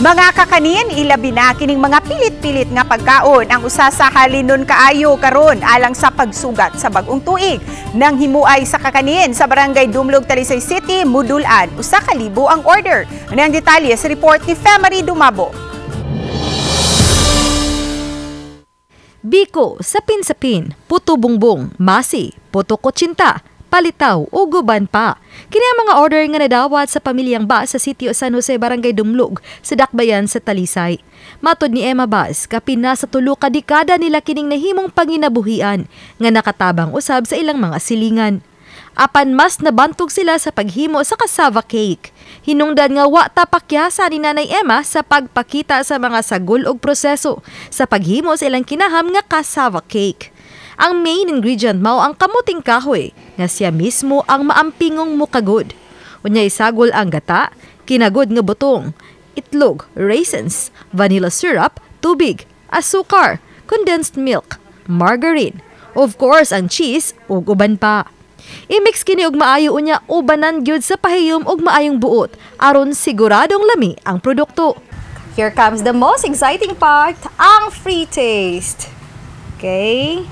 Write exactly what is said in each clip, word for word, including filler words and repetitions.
Mga kakanin, ilabi na kining mga pilit-pilit nga pagkaon ang usa sa halinon kaayo karon alang sa pagsugat sa bagong tuig. Nang himuay sa kakanin sa Barangay Dumlog, Talisay City, Mudulan, usa ka libo ang order. Ano ang detalye sa report ni Femary Dumabo? Biko, sapin-sapin, puto bumbong, masi, puto kutsinta, palitaw o guban pa. Kini ang mga order nga nadawat sa pamilyang Bas sa Sitio San Jose, Barangay Dumlog, sa Dakbayan sa Talisay. Matod ni Emma Bas, kapin na sa tulo ka dekada nila kining nahimong panginabuhian nga nakatabang usab sa ilang mga silingan. Apan mas nabantog sila sa paghimo sa cassava cake. Hinungdan nga wa tapakyasan ni Nanay Emma sa pagpakita sa mga sagol og proseso sa paghimo sa ilang kinaham nga cassava cake. Ang main ingredient mao ang kamuting kahoy, nga siya mismo ang maampingong mukagod. Unya isagol ang gata, kinagod nga butong, itlog, raisins, vanilla syrup, tubig, asukar, condensed milk, margarine, of course ang cheese ug uban pa. I-mix kini og maayo unya ubanan gyud sa pahiyom og maayong buot aron siguradong lami ang produkto. Here comes the most exciting part, ang free taste. Okay?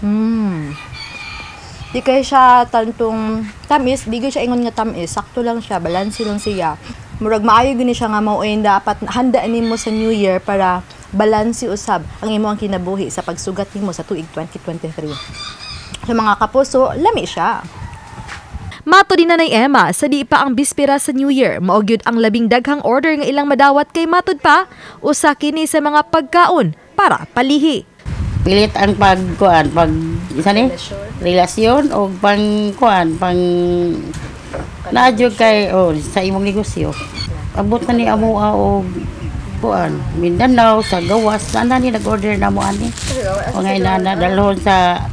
Hmm. Di kaya siya tantong tamis, di kaya siya ingon nga tamis, sakto lang siya, balansi lang siya. Murag maayo gini siya nga mauin, dapat handaan nimo sa New Year para balansi usab ang imo ang kinabuhi sa pagsugat nimo sa tuig twenty twenty-three. Sa mga kapuso, lami siya. Mato din na ni Emma, sa di pa ang bispira sa New Year, maugyod ang labing daghang order nga ilang madawat kay matod pa, usa kini sa mga pagkaon para palihi. Pilit ang pagkuan, pag isa ni relasyon o pangkuan, pang naadyo kay o oh, sa imong negosyo. Abot na ni amo o kuan, Mindanao, sa Gawas, sana ni nag-order na mo ani. O ngayon na nadalhon sa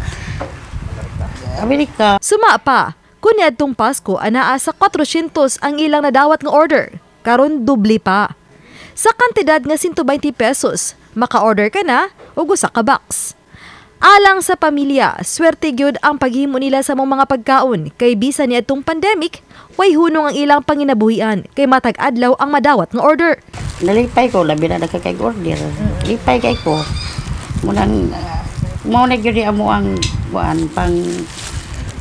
Amerika. Suma pa, kuniadtong Pasko, anaa sa four hundred ang ilang nadawat ng order, karon dubli pa. Sa kantidad nga one hundred twenty pesos, maka-order ka na o gusa ka box. Alang sa pamilya, swerte gyud ang paghimo nila sa mga pagkaon kay bisan ni atong pandemic, way hunong ang ilang panginabuhian kay matag adlaw ang madawat ng order. Nalipay ko, labi na nagkakag-order. Lipay kay ko. Munang, maunag yun mo ang buwan pang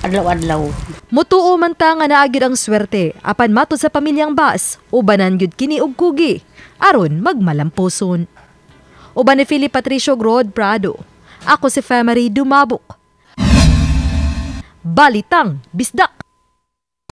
adlaw-adlaw. Mutuo man ta nga naagid ang swerte, apan matod sa pamilyang Bas, ubanan gyud kini og kugi aron magmalampuson. Uban ni Philip Patricio Grod Prado. Ako si Femary Dumabok. Balitang Bisdak.